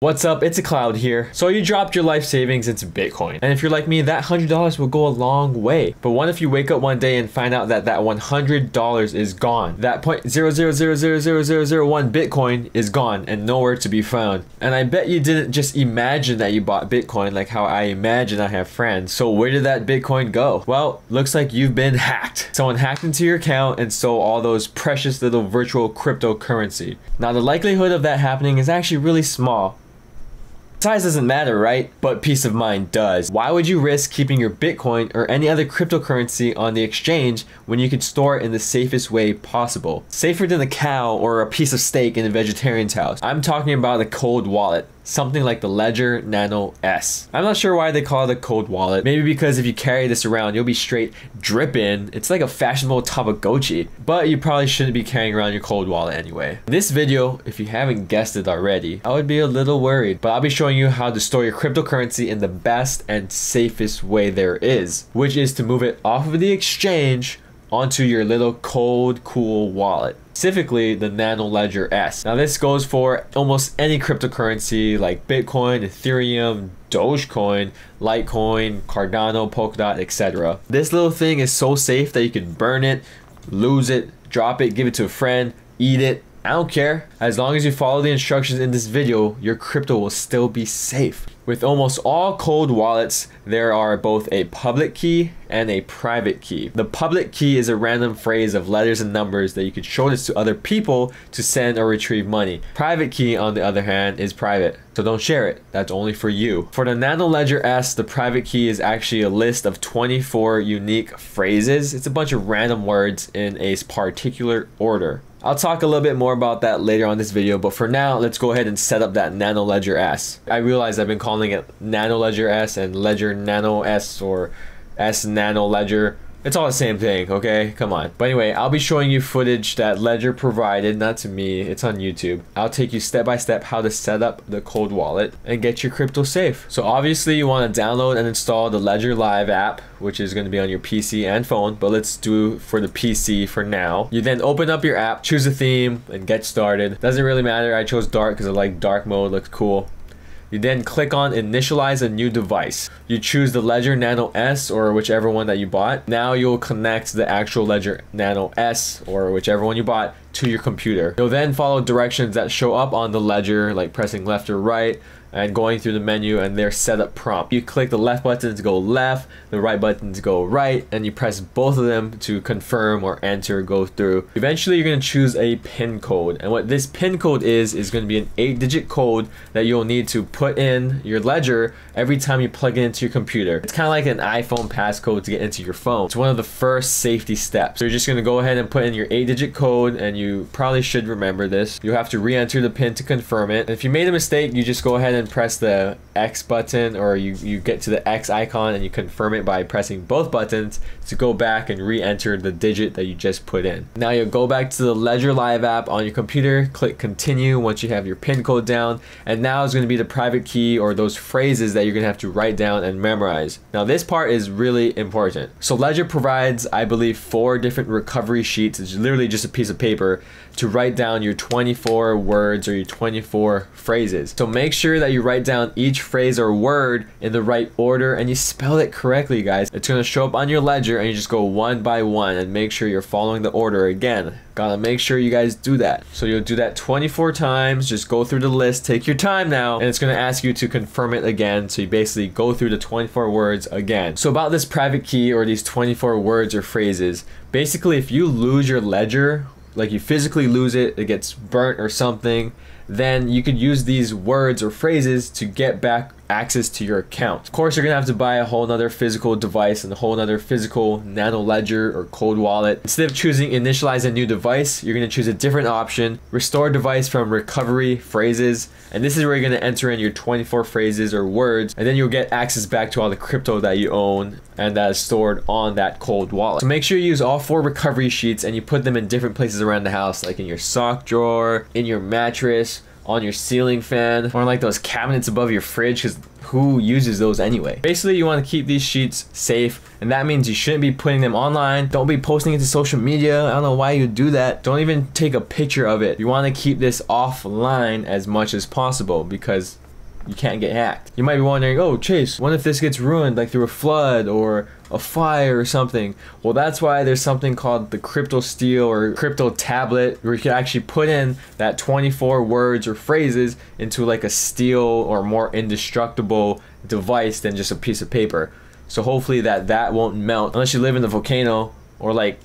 What's up? It's a cloud here. So you dropped your life savings into Bitcoin. And if you're like me, that $100 will go a long way. But what if you wake up one day and find out that that $100 is gone? That 0.00000001 Bitcoin is gone and nowhere to be found. And I bet you didn't just imagine that you bought Bitcoin like how I imagine I have friends. So where did that Bitcoin go? Well, looks like you've been hacked. Someone hacked into your account and stole all those precious little virtual cryptocurrency. Now the likelihood of that happening is actually really small. Size doesn't matter, right? But peace of mind does. Why would you risk keeping your Bitcoin or any other cryptocurrency on the exchange when you could store it in the safest way possible? Safer than a cow or a piece of steak in a vegetarian's house. I'm talking about a cold wallet. Something like the Ledger Nano S. I'm not sure why they call it a cold wallet. Maybe because if you carry this around, you'll be straight dripping. It's like a fashionable Tamagotchi, but you probably shouldn't be carrying around your cold wallet anyway. In this video, if you haven't guessed it already, I would be a little worried, but I'll be showing you how to store your cryptocurrency in the best and safest way there is, which is to move it off of the exchange onto your little cold, cool wallet. Specifically the Nano Ledger S. Now this goes for almost any cryptocurrency like Bitcoin, Ethereum, Dogecoin, Litecoin, Cardano, Polkadot, etc. This little thing is so safe that you can burn it, lose it, drop it, give it to a friend, eat it. I don't care. As long as you follow the instructions in this video, your crypto will still be safe. With almost all cold wallets, there are both a public key and a private key. The public key is a random phrase of letters and numbers that you could show this to other people to send or retrieve money. Private key, on the other hand, is private. So don't share it. That's only for you. For the Nano Ledger S, the private key is actually a list of 24 unique phrases. It's a bunch of random words in a particular order. I'll talk a little bit more about that later on this video, but for now, let's go ahead and set up that Nano Ledger S. I realize I've been calling it Nano Ledger S and Ledger Nano S or S Nano Ledger. It's all the same thing, okay? Come on. But anyway, I'll be showing you footage that Ledger provided, not to me, it's on YouTube. I'll take you step by step how to set up the cold wallet and get your crypto safe. So obviously you wanna download and install the Ledger Live app, which is gonna be on your PC and phone, but let's do for the PC for now. You then open up your app, choose a theme, and get started. Doesn't really matter, I chose dark because I like dark mode, looks cool. You then click on initialize a new device. You choose the Ledger Nano S or whichever one that you bought. Now you'll connect the actual Ledger Nano S or whichever one you bought to your computer. You'll then follow directions that show up on the ledger, like pressing left or right and going through the menu and their setup prompt. You click the left button to go left, the right button to go right, and you press both of them to confirm or enter, go through. Eventually, you're gonna choose a PIN code. And what this PIN code is gonna be an 8-digit code that you'll need to put in your ledger every time you plug it into your computer. It's kind of like an iPhone passcode to get into your phone. It's one of the first safety steps. So you're just gonna go ahead and put in your 8-digit code, and you probably should remember this. You have to re-enter the PIN to confirm it. And if you made a mistake, you just go ahead and press the X button, or you get to the X icon and you confirm it by pressing both buttons to go back and re-enter the digit that you just put in. Now you'll go back to the Ledger Live app on your computer, click continue once you have your PIN code down, and now it's gonna be the private key or those phrases that you're gonna have to write down and memorize. Now this part is really important. So Ledger provides, I believe, 4 different recovery sheets. It's literally just a piece of paper to write down your 24 words or your 24 phrases. So make sure that you write down each phrase or word in the right order and you spell it correctly, guys. It's gonna show up on your ledger and you just go one by one and make sure you're following the order again. Gotta make sure you guys do that. So you'll do that 24 times, just go through the list, take your time now, and it's gonna ask you to confirm it again. So you basically go through the 24 words again. So about this private key or these 24 words or phrases, basically if you lose your ledger, like you physically lose it, it gets burnt or something, then you could use these words or phrases to get back access to your account. Of course, you're gonna have to buy a whole nother physical device and a whole nother physical Nano Ledger or cold wallet. Instead of choosing initialize a new device, you're gonna choose a different option, restore device from recovery phrases, and this is where you're gonna enter in your 24 phrases or words, and then you'll get access back to all the crypto that you own and that is stored on that cold wallet. So make sure you use all 4 recovery sheets and you put them in different places around the house, like in your sock drawer, in your mattress, on your ceiling fan, or like those cabinets above your fridge, because who uses those anyway? Basically, you want to keep these sheets safe, and that means you shouldn't be putting them online. Don't be posting it to social media. I don't know why you do that. Don't even take a picture of it. You want to keep this offline as much as possible because you can't get hacked. You might be wondering, oh Chase, what if this gets ruined like through a flood or a fire or something? Well, that's why there's something called the crypto steel or crypto tablet, where you can actually put in that 24 words or phrases into like a steel or more indestructible device than just a piece of paper. So hopefully that won't melt. Unless you live in the volcano or like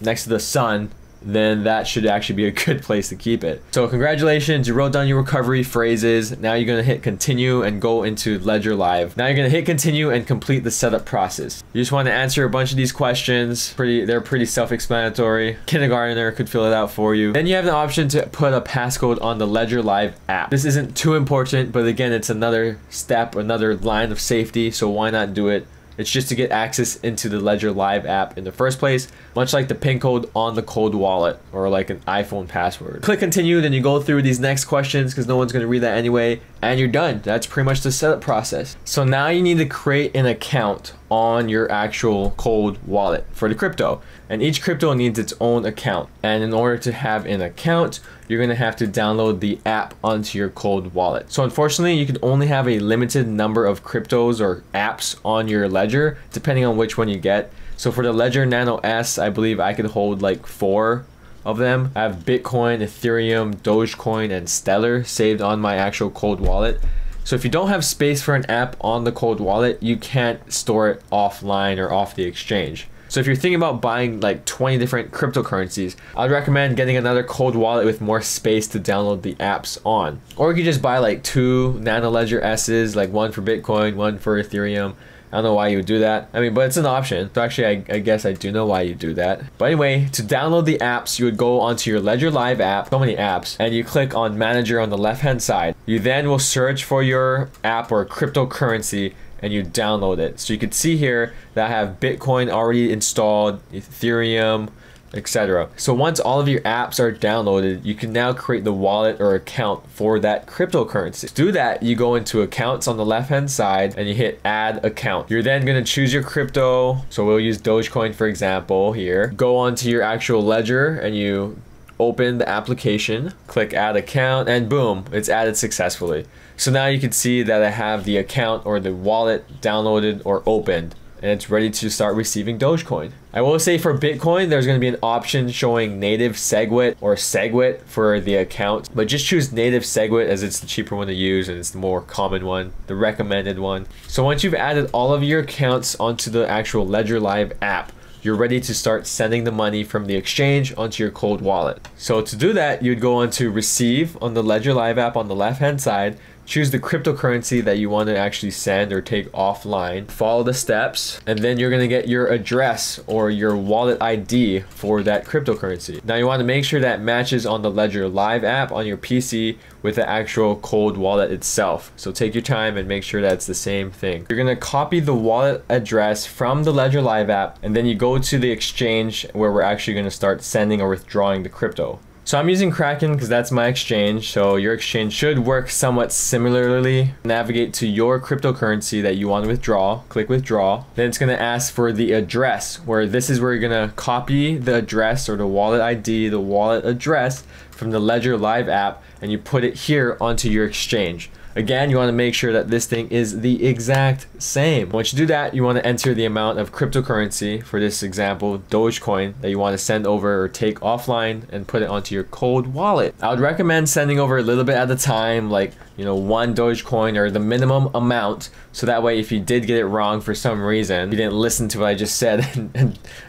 next to the sun, then that should actually be a good place to keep it. So congratulations, you wrote down your recovery phrases. Now you're gonna hit continue and go into Ledger Live. Now you're gonna hit continue and complete the setup process. You just wanna answer a bunch of these questions. They're pretty self-explanatory. Kindergartner could fill it out for you. Then you have the option to put a passcode on the Ledger Live app. This isn't too important, but again, it's another step, another line of safety, so why not do it? It's just to get access into the Ledger Live app in the first place, much like the PIN code on the cold wallet or like an iPhone password. Click continue, then you go through these next questions because no one's gonna read that anyway, and you're done. That's pretty much the setup process. So now you need to create an account on your actual cold wallet for the crypto. And each crypto needs its own account. And in order to have an account, you're gonna have to download the app onto your cold wallet. So unfortunately, you can only have a limited number of cryptos or apps on your Ledger, depending on which one you get. So for the Ledger Nano S, I believe I could hold like 4 of them. I have Bitcoin, Ethereum, Dogecoin, and Stellar saved on my actual cold wallet. So if you don't have space for an app on the cold wallet, you can't store it offline or off the exchange. So if you're thinking about buying like 20 different cryptocurrencies, I'd recommend getting another cold wallet with more space to download the apps on. Or you could just buy like 2 Nano Ledger S's, like one for Bitcoin, one for Ethereum. I don't know why you would do that. I mean, but it's an option. So actually, I guess I do know why you do that. But anyway, to download the apps, you would go onto your Ledger Live app, so many apps, and you click on Manager on the left-hand side. You then will search for your app or cryptocurrency and you download it. So you can see here that I have Bitcoin already installed, Ethereum, etc. So once all of your apps are downloaded, you can now create the wallet or account for that cryptocurrency. To do that, you go into accounts on the left-hand side and you hit add account. You're then gonna choose your crypto. So we'll use Dogecoin for example here. Go onto your actual ledger and you open the application, click add account, and boom, it's added successfully. So now you can see that I have the account or the wallet downloaded or opened, and it's ready to start receiving Dogecoin. I will say for Bitcoin, there's gonna be an option showing native SegWit or SegWit for the account, but just choose native SegWit as it's the cheaper one to use and it's the more common one, the recommended one. So once you've added all of your accounts onto the actual Ledger Live app, you're ready to start sending the money from the exchange onto your cold wallet. So to do that, you'd go on to receive on the Ledger Live app on the left-hand side, choose the cryptocurrency that you want to actually send or take offline, follow the steps, and then you're going to get your address or your wallet ID for that cryptocurrency. Now you want to make sure that matches on the Ledger Live app on your PC with the actual cold wallet itself. So take your time and make sure that's the same thing. You're going to copy the wallet address from the Ledger Live app, and then you go to the exchange where we're actually going to start sending or withdrawing the crypto. So I'm using Kraken because that's my exchange. So your exchange should work somewhat similarly. Navigate to your cryptocurrency that you want to withdraw, click withdraw. Then it's gonna ask for the address, where this is where you're gonna copy the address or the wallet ID, the wallet address from the Ledger Live app, and you put it here onto your exchange. Again, you wanna make sure that this thing is the exact same. Once you do that, you wanna enter the amount of cryptocurrency, for this example, Dogecoin, that you wanna send over or take offline and put it onto your cold wallet. I would recommend sending over a little bit at a time, like, you know, 1 Dogecoin or the minimum amount, so that way if you did get it wrong for some reason, you didn't listen to what I just said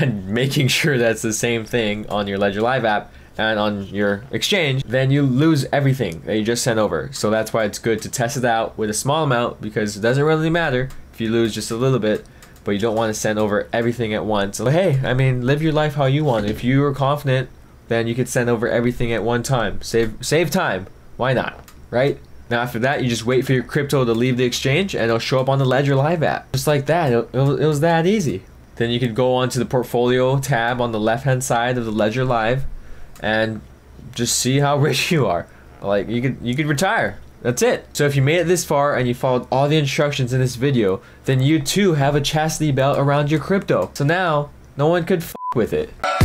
and making sure that's the same thing on your Ledger Live app and on your exchange, then you lose everything that you just sent over. So that's why it's good to test it out with a small amount, because it doesn't really matter if you lose just a little bit, but you don't want to send over everything at once. But hey, I mean, live your life how you want. If you are confident, then you could send over everything at one time. Save time, why not, right? Now after that, you just wait for your crypto to leave the exchange and it'll show up on the Ledger Live app. Just like that, it was that easy. Then you could go on to the portfolio tab on the left-hand side of the Ledger Live and just see how rich you are. Like, you could retire. That's it. So if you made it this far and you followed all the instructions in this video, then you too have a chastity belt around your crypto. So now, no one could f with it.